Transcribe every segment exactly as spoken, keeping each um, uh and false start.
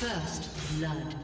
First blood.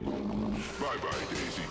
Bye-bye, Daisy.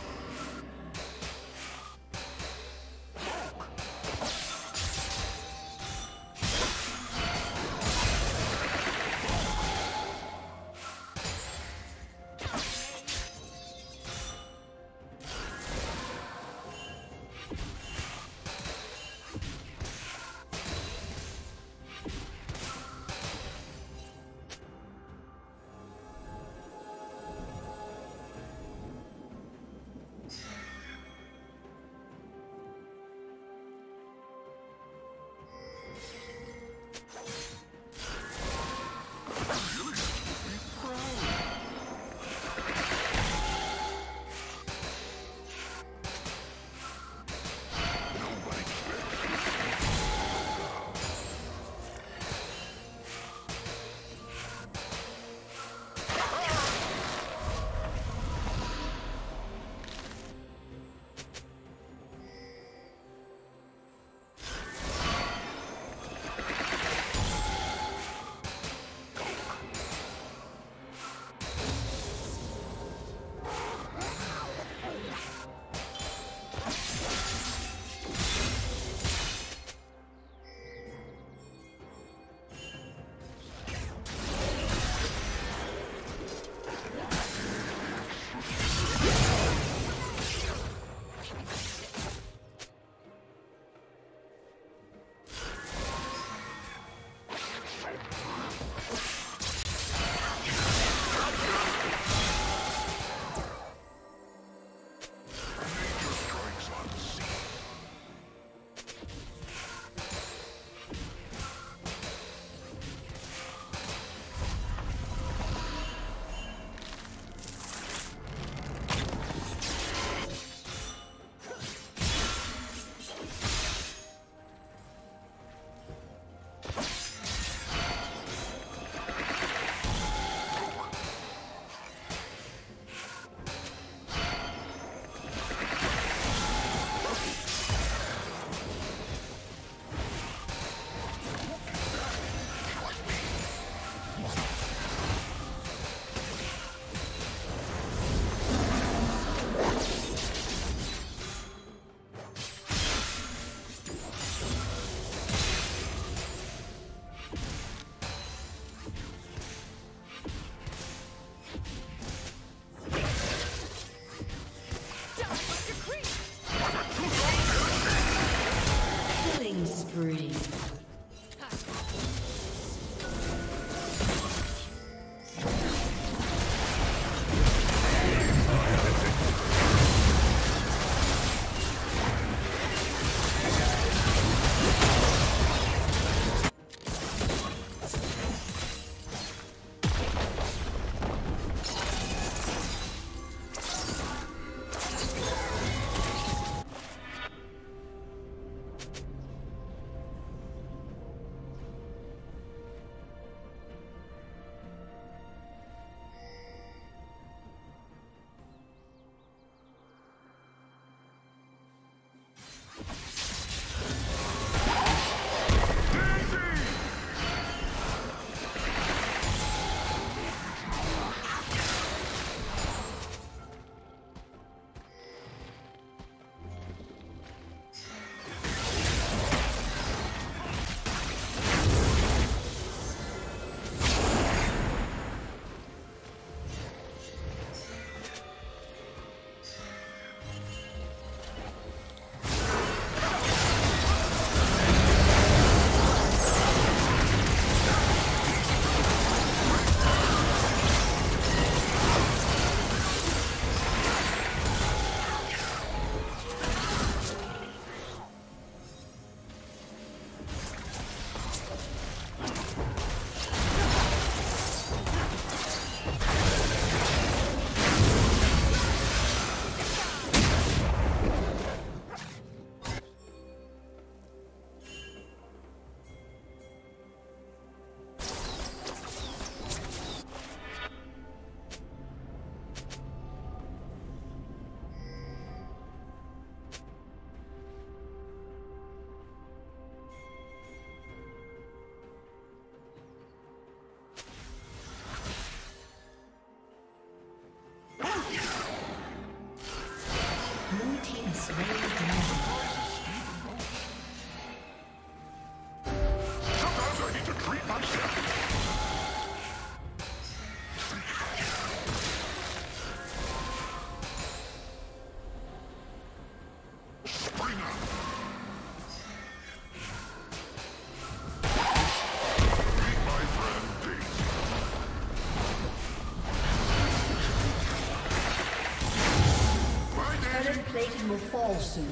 Will fall soon.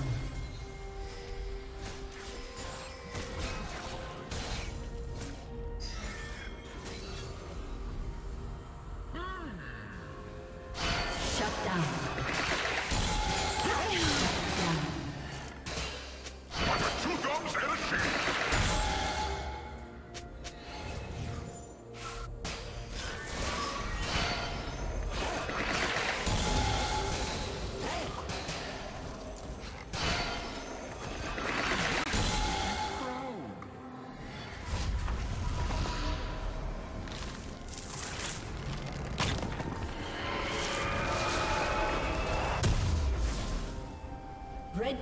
Red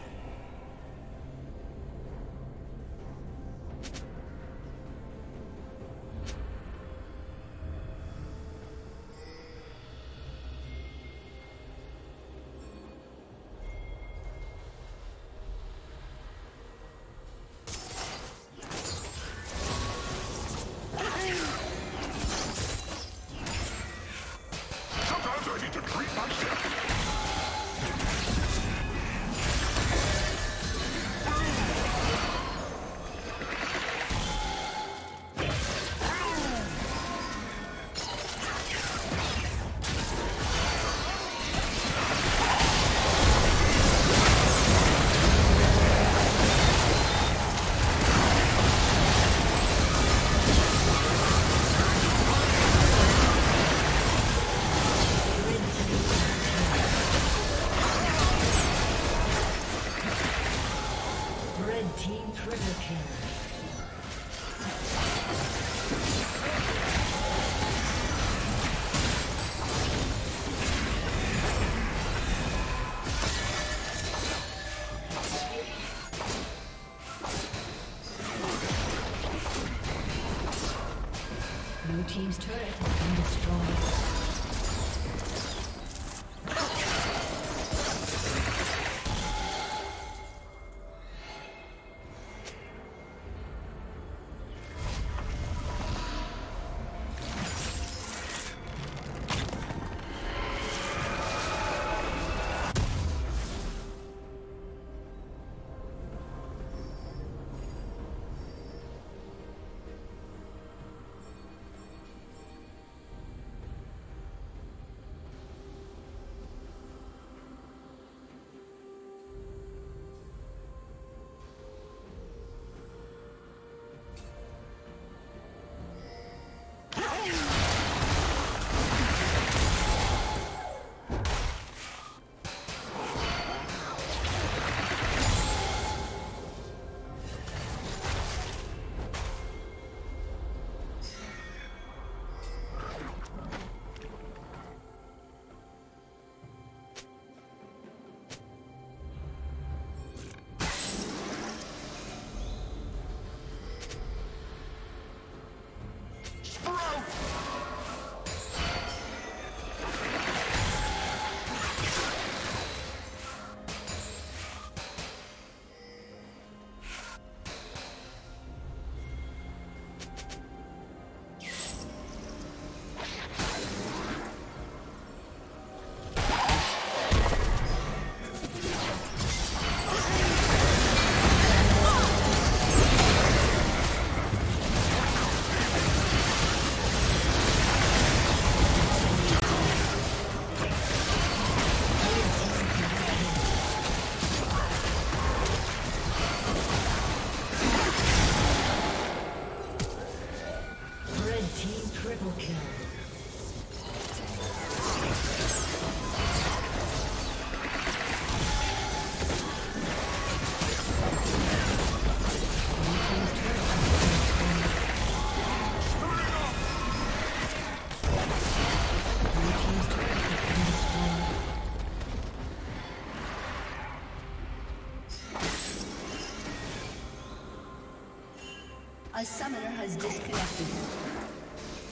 Blue team's turret has been destroyed. A summoner has disconnected. A summoner has disconnected.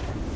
disconnected.